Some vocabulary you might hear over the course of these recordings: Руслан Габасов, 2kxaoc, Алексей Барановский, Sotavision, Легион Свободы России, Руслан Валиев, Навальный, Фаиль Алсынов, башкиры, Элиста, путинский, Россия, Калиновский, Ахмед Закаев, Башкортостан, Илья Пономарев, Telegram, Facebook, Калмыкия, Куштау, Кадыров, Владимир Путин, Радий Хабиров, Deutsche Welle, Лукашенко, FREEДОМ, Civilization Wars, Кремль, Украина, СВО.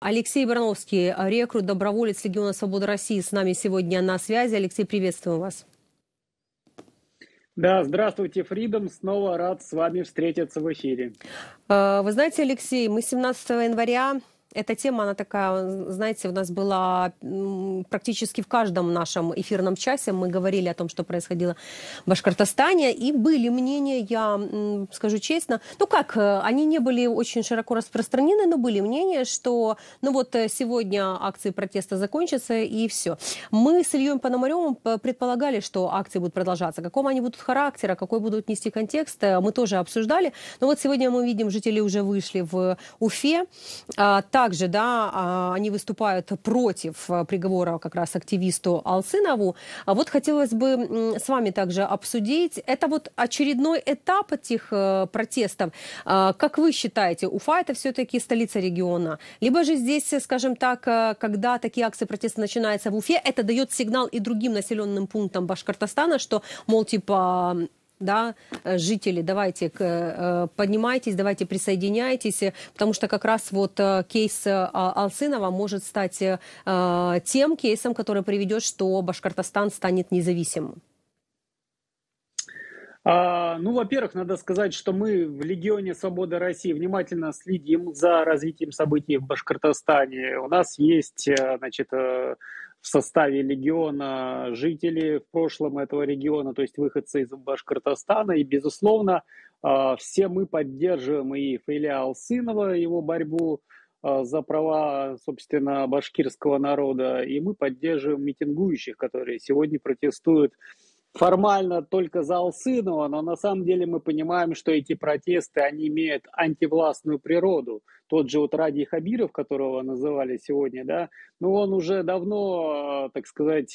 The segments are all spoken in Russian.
Алексей Барановский, рекрут, доброволец Легиона Свободы России, с нами сегодня на связи. Алексей, приветствую вас. Да, здравствуйте, Фридом. Снова рад с вами встретиться в эфире. Вы знаете, Алексей, мы 17 января... Эта тема, она такая, знаете, у нас была практически в каждом нашем эфирном часе. Мы говорили о том, что происходило в Башкортостане. И были мнения, я скажу честно, ну как, они не были очень широко распространены, но были мнения, что ну вот сегодня акции протеста закончатся и все. Мы с Ильей Пономаревым предполагали, что акции будут продолжаться. Какого они будут характера, какой будут нести контекст, мы тоже обсуждали. Но вот сегодня мы видим, жители уже вышли в Уфе. Также, да, они выступают против приговора как раз активисту Алсынову. Вот хотелось бы с вами также обсудить. Это вот очередной этап этих протестов. Как вы считаете, Уфа — это все-таки столица региона? Либо же здесь, скажем так, когда такие акции протеста начинаются в Уфе, это дает сигнал и другим населенным пунктам Башкортостана, что, мол, типа... Да, жители, давайте поднимайтесь, давайте присоединяйтесь, потому что как раз вот кейс Алсынова может стать тем кейсом, который приведет, что Башкортостан станет независимым. Ну, во-первых, надо сказать, что мы в Легионе Свободы России внимательно следим за развитием событий в Башкортостане. У нас есть, значит, в составе региона жители в прошлом этого региона, то есть выходцы из Башкортостана. И, безусловно, все мы поддерживаем и Фаиля Алсынова, его борьбу за права, собственно, башкирского народа. И мы поддерживаем митингующих, которые сегодня протестуют формально только за Алсынова, но на самом деле мы понимаем, что эти протесты, они имеют антивластную природу. Тот же вот Радий Хабиров, которого называли сегодня, да, ну он уже давно, так сказать,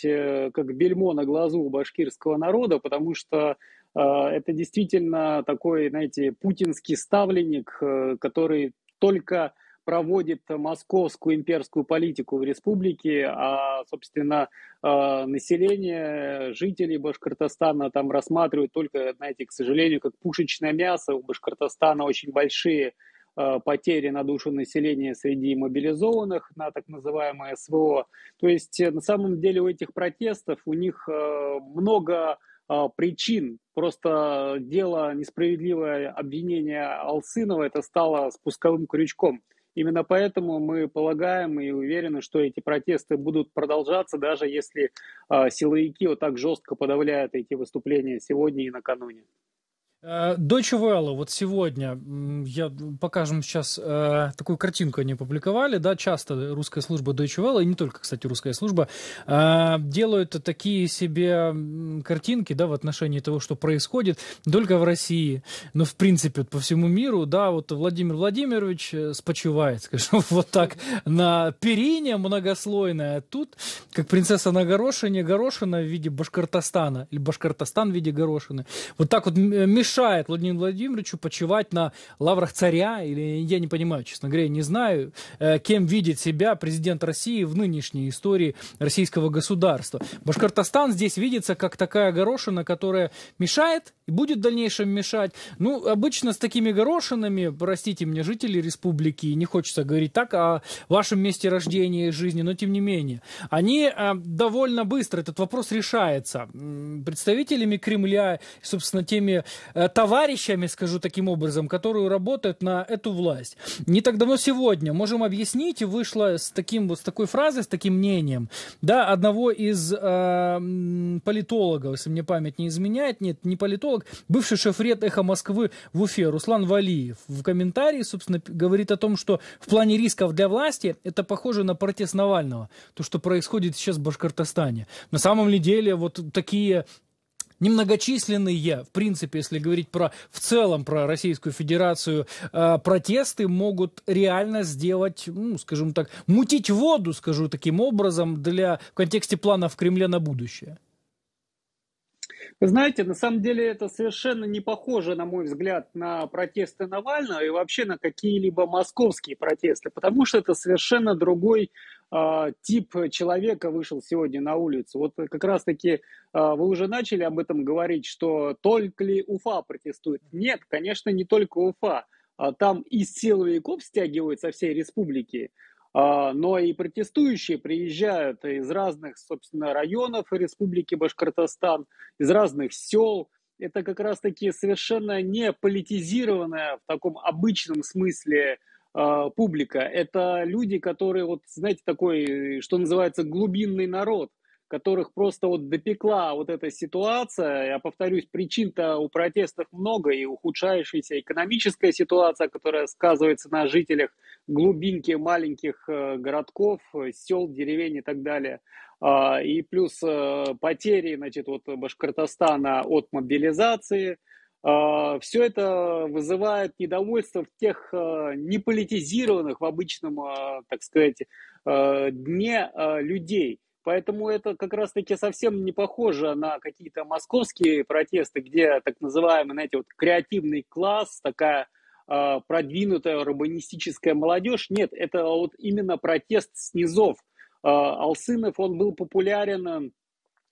как бельмо на глазу у башкирского народа, потому что это действительно такой, знаете, путинский ставленник, который только проводит московскую имперскую политику в республике, а, собственно, население, жители Башкортостана там рассматривают только, знаете, к сожалению, как пушечное мясо. У Башкортостана очень большие потери на душу населения среди мобилизованных, на так называемое СВО. То есть, на самом деле, у этих протестов, у них много причин. Просто дело несправедливое обвинение Алсынова, это стало спусковым крючком. Именно поэтому мы полагаем и уверены, что эти протесты будут продолжаться, даже если силовики вот так жестко подавляют эти выступления сегодня и накануне. Deutsche Welle, вот сегодня, я покажем сейчас, такую картинку они публиковали, да, часто русская служба Deutsche Welle, и не только, кстати, русская служба, делают такие себе картинки, да, в отношении того, что происходит, не только в России, но, в принципе, по всему миру, да, вот Владимир Владимирович спочивает, скажем, вот так, на перине многослойная, тут, как принцесса на горошине, горошина в виде Башкортостана, или Башкортостан в виде горошины, вот так вот мешает Владимиру Владимировичу почивать на лаврах царя, или я не понимаю, честно говоря, не знаю, кем видит себя президент России в нынешней истории российского государства. Башкортостан здесь видится как такая горошина, которая мешает и будет в дальнейшем мешать. Ну, обычно с такими горошинами, простите меня, жители республики, не хочется говорить так о вашем месте рождения и жизни, но тем не менее, они довольно быстро, этот вопрос решается представителями Кремля, собственно, теми товарищами, скажу таким образом, которые работают на эту власть. Не так давно сегодня, можем объяснить, вышла с таким вот, с такой фразой, с таким мнением, да, одного из политологов, если мне память не изменяет, нет, не политолог, бывший шеф-ред «Эхо Москвы» в Уфе, Руслан Валиев, в комментарии, собственно, говорит о том, что в плане рисков для власти это похоже на протест Навального, то, что происходит сейчас в Башкортостане. На самом ли деле вот такие... немногочисленные, в принципе, если говорить про, в целом про Российскую Федерацию, протесты могут реально сделать, ну, скажем так, мутить воду, скажу таким образом, в контексте планов Кремля на будущее. Вы знаете, на самом деле это совершенно не похоже, на мой взгляд, на протесты Навального и вообще на какие-либо московские протесты, потому что это совершенно другой тип человека вышел сегодня на улицу. Вот как раз-таки вы уже начали об этом говорить, что только ли Уфа протестует? Нет, конечно, не только Уфа. Там и силовиков стягивают со всей республики. но и протестующие приезжают из разных, собственно, районов Республики Башкортостан, из разных сел. Это как раз-таки совершенно не политизированная в таком обычном смысле публика. Это люди, которые, вот, знаете, такой, что называется, глубинный народ, которых просто вот допекла вот эта ситуация. Я повторюсь, причин-то у протестов много, и ухудшающаяся экономическая ситуация, которая сказывается на жителях глубинки маленьких городков, сел, деревень и так далее. И плюс потери, значит, вот Башкортостана от мобилизации. Все это вызывает недовольство в тех неполитизированных в обычном, так сказать, дне людей. Поэтому это как раз-таки совсем не похоже на какие-то московские протесты, где так называемый, знаете, вот креативный класс, такая продвинутая урбанистическая молодежь. Нет, это вот именно протест снизов. Алсынов, он был популярен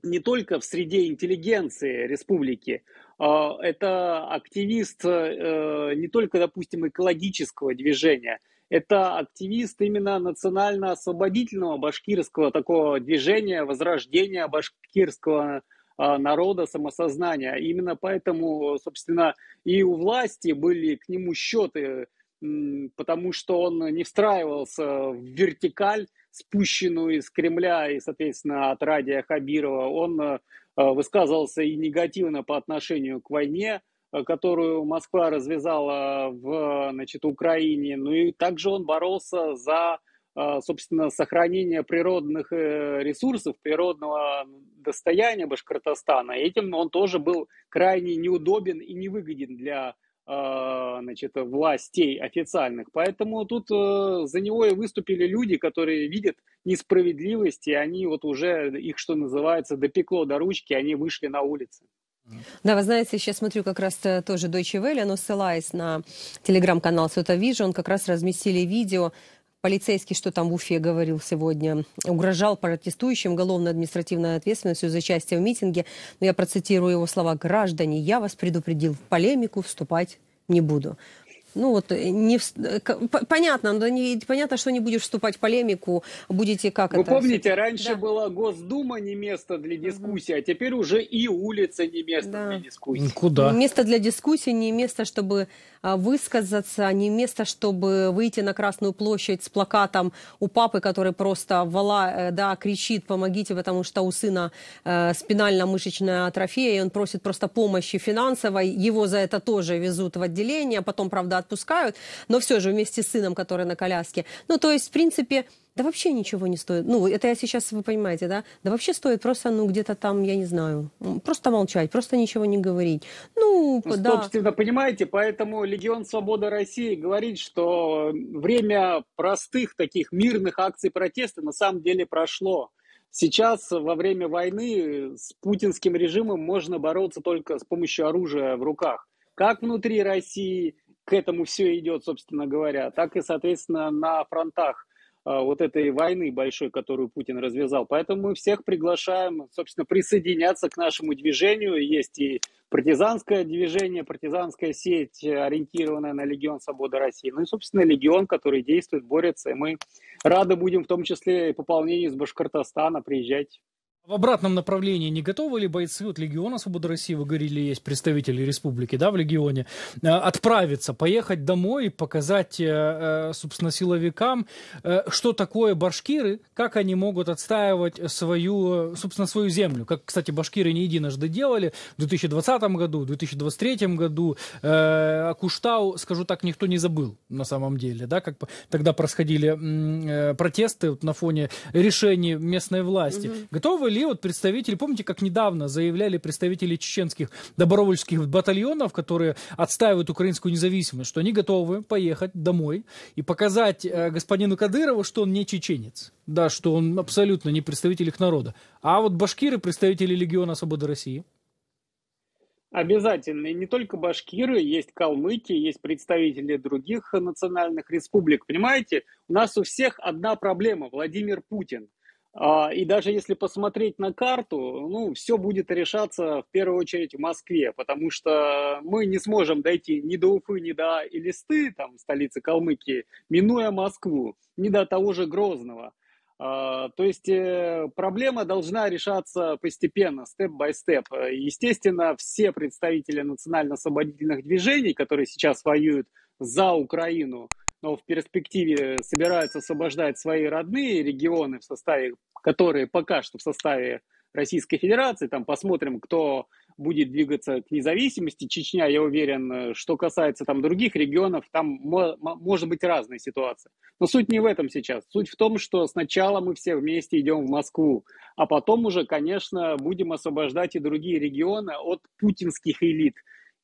не только в среде интеллигенции республики. Это активист не только, допустим, экологического движения. Это активист именно национально-освободительного башкирского такого движения, возрождения башкирского народа, самосознания. Именно поэтому, собственно, и у власти были к нему счеты, потому что он не встраивался в вертикаль, спущенную из Кремля и, соответственно, от Радия Хабирова. Он высказывался и негативно по отношению к войне, которую Москва развязала в, значит, Украине. Ну и также он боролся за, собственно, сохранение природных ресурсов, природного достояния Башкортостана. Этим он тоже был крайне неудобен и невыгоден для, значит, властей официальных. Поэтому тут за него и выступили люди, которые видят несправедливость, и они вот уже, их, что называется, допекло до ручки, они вышли на улицы. Да, вы знаете, сейчас смотрю как раз тоже Deutsche Welle, но ссылаясь на телеграм-канал Sotavision, как раз разместили видео. Полицейский, что там в Уфе говорил сегодня, угрожал протестующим уголовно-административной ответственностью за участие в митинге. Но я процитирую его слова: «Граждане, я вас предупредил, в полемику вступать не буду». Ну вот, понятно, но понятно, что не будешь вступать в полемику, будете как это... Вы помните, раньше была Госдума не место для дискуссии, а теперь уже и улица не место для дискуссии. Куда? Место для дискуссии, не место, чтобы высказаться, не место, чтобы выйти на Красную площадь с плакатом у папы, который просто кричит: «Помогите, потому что у сына спинально-мышечная атрофия», и он просит просто помощи финансовой, его за это тоже везут в отделение, потом, правда, отпускают, но все же вместе с сыном, который на коляске. Ну, то есть, в принципе, да вообще ничего не стоит. Ну, это я сейчас, вы понимаете, да? Да вообще стоит просто, ну, где-то там, я не знаю, просто молчать, просто ничего не говорить. Ну, да. Собственно, понимаете, поэтому Легион Свободы России говорит, что время простых таких мирных акций протеста на самом деле прошло. Сейчас, во время войны, с путинским режимом можно бороться только с помощью оружия в руках. Как внутри России... К этому все идет, собственно говоря, так и, соответственно, на фронтах вот этой войны большой, которую Путин развязал. Поэтому мы всех приглашаем, собственно, присоединяться к нашему движению. Есть и партизанское движение, партизанская сеть, ориентированная на Легион Свободы России. Ну и, собственно, Легион, который действует, борется. И мы рады будем, в том числе, и пополнению из Башкортостана. Приезжайте. В обратном направлении не готовы ли бойцы от Легиона Свободы России, вы говорили, есть представители республики, да, в Легионе, отправиться, поехать домой и показать, собственно, силовикам, что такое башкиры, как они могут отстаивать свою, собственно, свою землю. Как, кстати, башкиры не единожды делали в 2020 году, в 2023 году. Куштау, скажу так, никто не забыл на самом деле, да, как тогда происходили протесты на фоне решений местной власти. Готовы ли вот представители, помните, как недавно заявляли представители чеченских добровольческих батальонов, которые отстаивают украинскую независимость, что они готовы поехать домой и показать господину Кадырову, что он не чеченец, да, что он абсолютно не представитель их народа. А вот башкиры, представители Легиона Свободы России? Обязательно. И не только башкиры, есть калмыки, есть представители других национальных республик. Понимаете, у нас у всех одна проблема – Владимир Путин. И даже если посмотреть на карту, ну, все будет решаться в первую очередь в Москве, потому что мы не сможем дойти ни до Уфы, ни до Элисты, там, столицы Калмыкии, минуя Москву, ни до того же Грозного. То есть проблема должна решаться постепенно, степ-бай-степ. Естественно, все представители национально-освободительных движений, которые сейчас воюют за Украину, но в перспективе собираются освобождать свои родные регионы, в составе, которые пока что в составе Российской Федерации. Там посмотрим, кто будет двигаться к независимости. Чечня, я уверен, что касается там других регионов, там может быть разная ситуация. Но суть не в этом сейчас. Суть в том, что сначала мы все вместе идем в Москву, а потом уже, конечно, будем освобождать и другие регионы от путинских элит.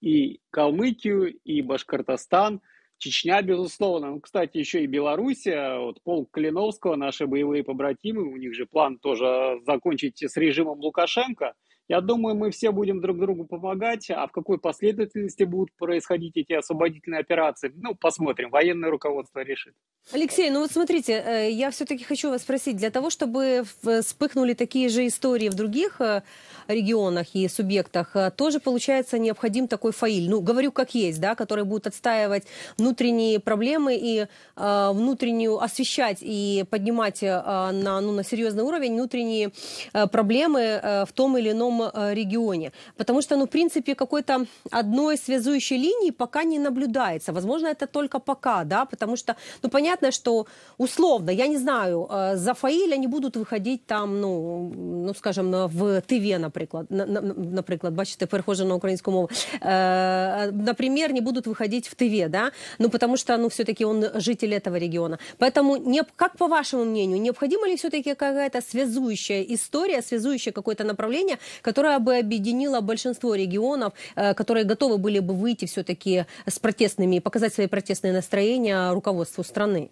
И Калмыкию, и Башкортостан. Чечня, безусловно. Ну, кстати, еще и Белоруссия, вот полк Калиновского, наши боевые побратимы, у них же план тоже закончить с режимом Лукашенко. Я думаю, мы все будем друг другу помогать, а в какой последовательности будут происходить эти освободительные операции, ну, посмотрим, военное руководство решит. Алексей, ну вот смотрите, я все-таки хочу вас спросить, для того, чтобы вспыхнули такие же истории в других регионах и субъектах, тоже, получается, необходим такой Фаиль, ну, говорю, как есть, да, который будет отстаивать внутренние проблемы и внутреннюю, освещать и поднимать на серьезный уровень внутренние проблемы в том или ином регионе. Потому что, ну, в принципе, какой-то одной связующей линии пока не наблюдается. Возможно, это только пока, да, потому что, ну, понятно, что условно, я не знаю, за Фаиля не будут выходить там, ну скажем, в ТВ, например, бачите, перехожу на украинскую мову, например, не будут выходить в ТВ, да, ну, потому что, ну, все-таки он житель этого региона. Поэтому, как по вашему мнению, необходима ли все-таки какая-то связующая история, связующее какое-то направление, которая бы объединила большинство регионов, которые готовы были бы выйти все-таки с протестными, показать свои протестные настроения руководству страны?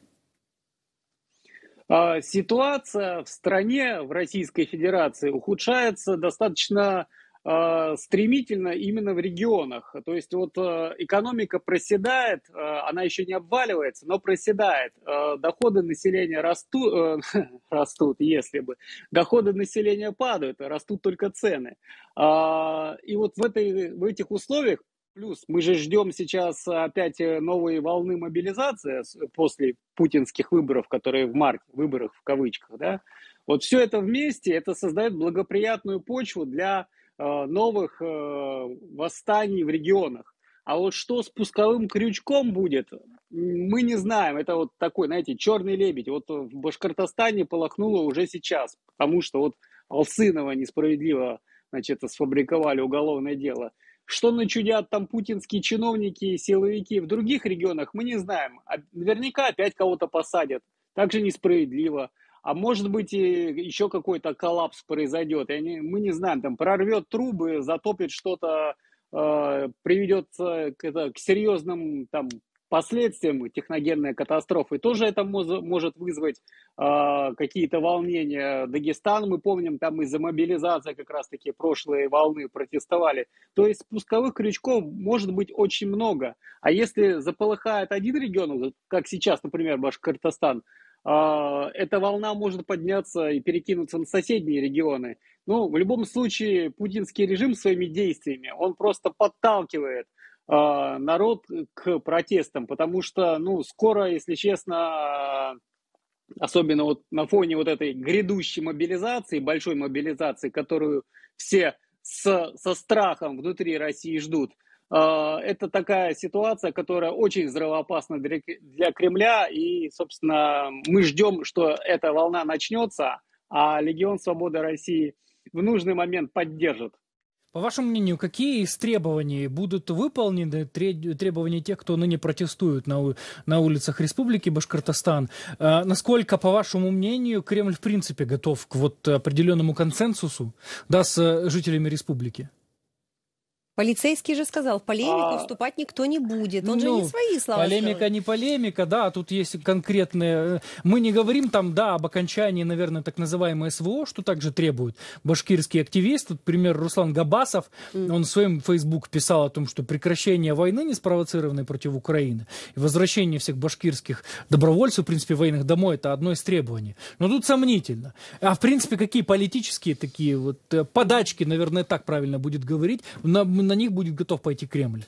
Ситуация в стране, в Российской Федерации, ухудшается достаточно стремительно именно в регионах. То есть вот экономика проседает, она еще не обваливается, но проседает. Доходы населения растут, если бы. Доходы населения падают, растут только цены. И вот в этих условиях, плюс мы же ждем сейчас опять новые волны мобилизации после путинских выборов, которые в марте, выборах в кавычках, да? Вот все это вместе, это создает благоприятную почву для новых восстаний в регионах. А вот что с пусковым крючком будет, мы не знаем. Это вот такой, знаете, черный лебедь. Вот в Башкортостане полыхнуло уже сейчас, потому что вот Алсынова несправедливо, значит, сфабриковали уголовное дело. Что начудят там путинские чиновники и силовики в других регионах, мы не знаем. Наверняка опять кого-то посадят. Также несправедливо. А может быть, еще какой-то коллапс произойдет. Мы не знаем, там прорвет трубы, затопит что-то, приведет к серьезным там последствиям, техногенная катастрофа. И тоже это может вызвать какие-то волнения. Дагестан, мы помним, там из-за мобилизации как раз-таки прошлые волны протестовали. То есть спусковых крючков может быть очень много. А если заполыхает один регион, как сейчас, например, Башкортостан, эта волна может подняться и перекинуться на соседние регионы. Ну, в любом случае, путинский режим своими действиями, он просто подталкивает народ к протестам, потому что, ну, скоро, если честно, особенно вот на фоне вот этой грядущей мобилизации, большой мобилизации, которую все со страхом внутри России ждут, это такая ситуация, которая очень взрывоопасна для Кремля, и, собственно, мы ждем, что эта волна начнется, а Легион Свободы России в нужный момент поддержит. По вашему мнению, какие из требований будут выполнены, требования тех, кто ныне протестует на улицах Республики Башкортостан? Насколько, по вашему мнению, Кремль в принципе готов к вот определенному консенсусу, да, с жителями Республики? Полицейский же сказал, в полемику вступать никто не будет. Он же не свои слова. Полемика сказал. Не полемика, да, тут есть конкретные... Мы не говорим там, да, об окончании, наверное, так называемой СВО, что также требуют башкирские активисты. Например, Руслан Габасов, он в своем Facebook писал о том, что прекращение войны, неспровоцированной против Украины, и возвращение всех башкирских добровольцев, в принципе, военных домой, это одно из требований. Но тут сомнительно. А в принципе, какие политические такие вот подачки, наверное, так правильно будет говорить, на них будет готов пойти Кремль?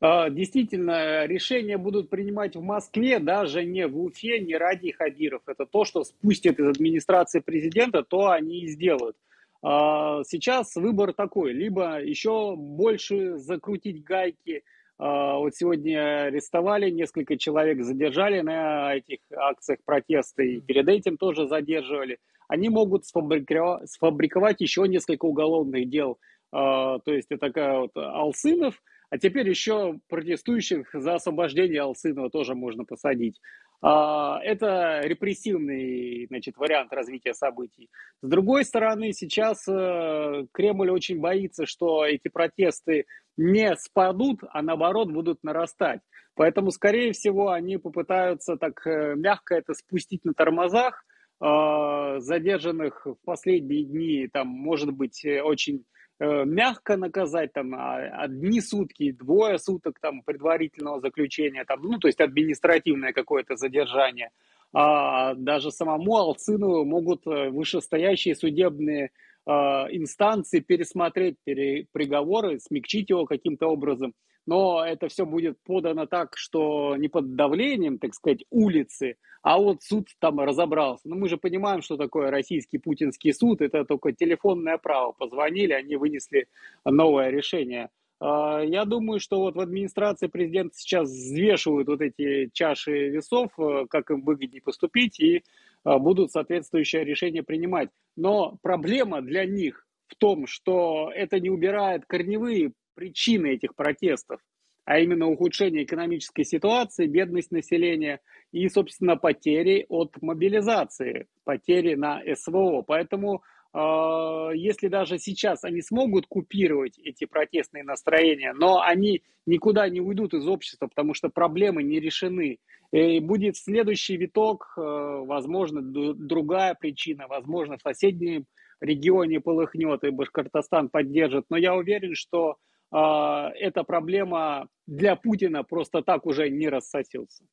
Действительно, решения будут принимать в Москве, даже не в Уфе, не Радий Хабиров. Это то, что спустят из администрации президента, то они и сделают. Сейчас выбор такой. Либо еще больше закрутить гайки. Вот сегодня арестовали, несколько человек задержали на этих акциях протеста и перед этим тоже задерживали. Они могут сфабриковать еще несколько уголовных дел. То есть это такая вот Алсынов, а теперь еще протестующих за освобождение Алсынова тоже можно посадить. Это репрессивный, значит, вариант развития событий. С другой стороны, сейчас Кремль очень боится, что эти протесты не спадут, а наоборот будут нарастать. Поэтому, скорее всего, они попытаются так мягко это спустить на тормозах. Задержанных в последние дни, там, может быть, очень мягко наказать, там, одни сутки, двое суток, там, предварительного заключения, там, ну, то есть административное какое-то задержание. А даже самому Алсынову могут вышестоящие судебные инстанции пересмотреть приговоры, смягчить его каким-то образом. Но это все будет подано так, что не под давлением, так сказать, улицы, а вот суд там разобрался. Но мы же понимаем, что такое российский путинский суд. Это только телефонное право. Позвонили, они вынесли новое решение. Я думаю, что вот в администрации президента сейчас взвешивают вот эти чаши весов, как им выгоднее поступить, и будут соответствующее решение принимать. Но проблема для них в том, что это не убирает корневые причины этих протестов, а именно ухудшение экономической ситуации, бедность населения и, собственно, потери от мобилизации, потери на СВО. Поэтому, если даже сейчас они смогут купировать эти протестные настроения, но они никуда не уйдут из общества, потому что проблемы не решены. И будет следующий виток, возможно, другая причина, возможно, в соседнем регионе полыхнет и Башкортостан поддержит. Но я уверен, что эта проблема для Путина просто так уже не рассосется.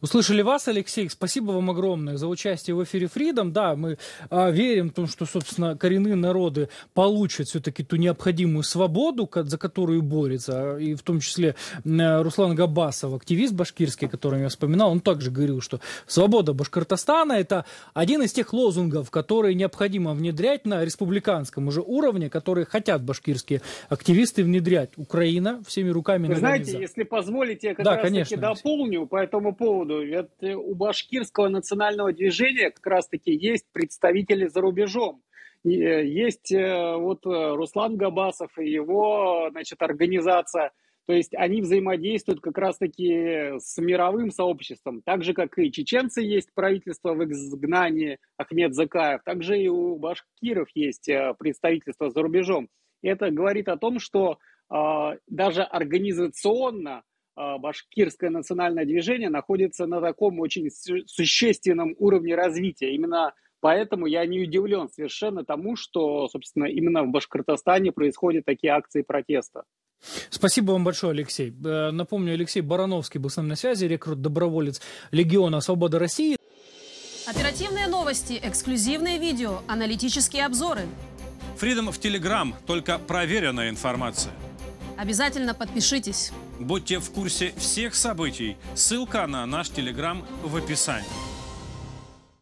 Услышали вас, Алексей. Спасибо вам огромное за участие в эфире Freedom. Да, мы верим в том, что, собственно, коренные народы получат все-таки ту необходимую свободу, за которую борется. И в том числе Руслан Габасов, активист башкирский, о котором я вспоминал, он также говорил, что свобода Башкортостана – это один из тех лозунгов, которые необходимо внедрять на республиканском уже уровне, которые хотят башкирские активисты внедрять. Украина всеми руками. Вы знаете, если позволите, я как раз-таки дополню по этому поводу. Ведь у башкирского национального движения как раз-таки есть представители за рубежом. Есть вот Руслан Габасов и его, значит, организация. То есть они взаимодействуют как раз-таки с мировым сообществом. Так же, как и чеченцы, есть правительство в изгнании, Ахмед Закаев. Также и у башкиров есть представительство за рубежом. Это говорит о том, что даже организационно башкирское национальное движение находится на таком очень существенном уровне развития. Именно поэтому я не удивлен совершенно тому, что, собственно, именно в Башкортостане происходят такие акции протеста. Спасибо вам большое, Алексей. Напомню, Алексей Барановский был с нами на связи, рекрут-доброволец Легиона Свободы России. Оперативные новости, эксклюзивные видео, аналитические обзоры. Freedom в Telegram, только проверенная информация. Обязательно подпишитесь. Будьте в курсе всех событий. Ссылка на наш Telegram в описании.